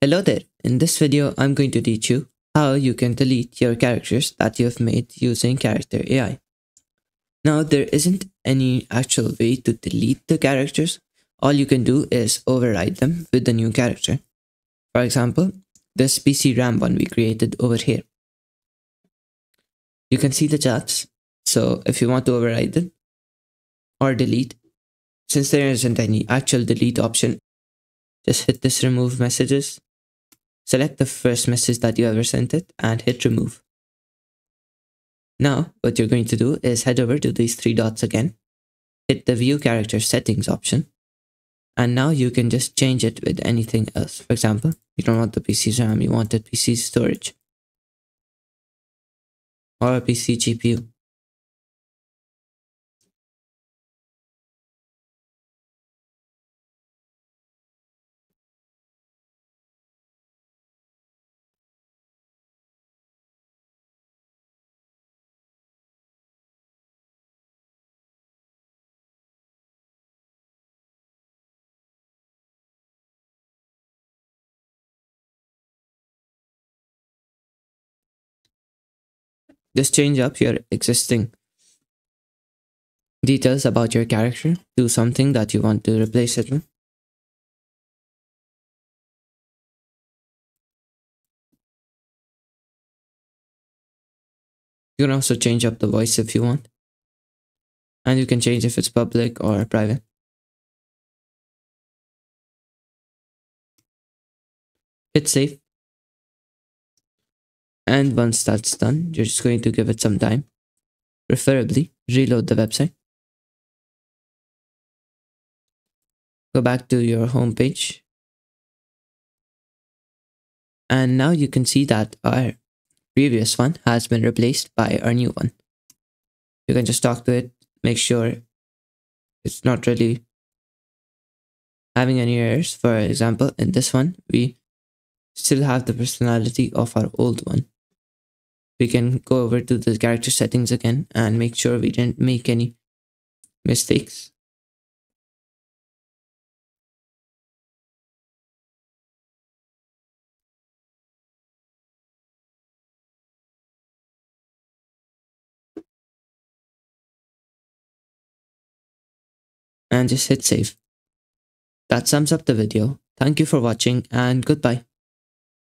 Hello there, in this video I'm going to teach you how you can delete your characters that you've made using Character AI. Now there isn't any actual way to delete the characters, all you can do is override them with a new character. For example, this PC RAM one we created over here. You can see the chats, so if you want to override them or delete, since there isn't any actual delete option, just hit this remove messages. Select the first message that you ever sent it and hit remove. Now, what you're going to do is head over to these three dots again, hit the view character settings option, and now you can just change it with anything else. For example, you don't want the PC RAM, you wanted PC storage or a PC GPU. Just change up your existing details about your character to something that you want to replace it with. You can also change up the voice if you want. And you can change if it's public or private. Hit save. And once that's done, you're just going to give it some time. Preferably, reload the website. Go back to your home page. And now you can see that our previous one has been replaced by our new one. You can just talk to it, make sure it's not really having any errors. For example, in this one, we still have the personality of our old one. We can go over to the character settings again and make sure we didn't make any mistakes. And just hit save. That sums up the video. Thank you for watching and goodbye.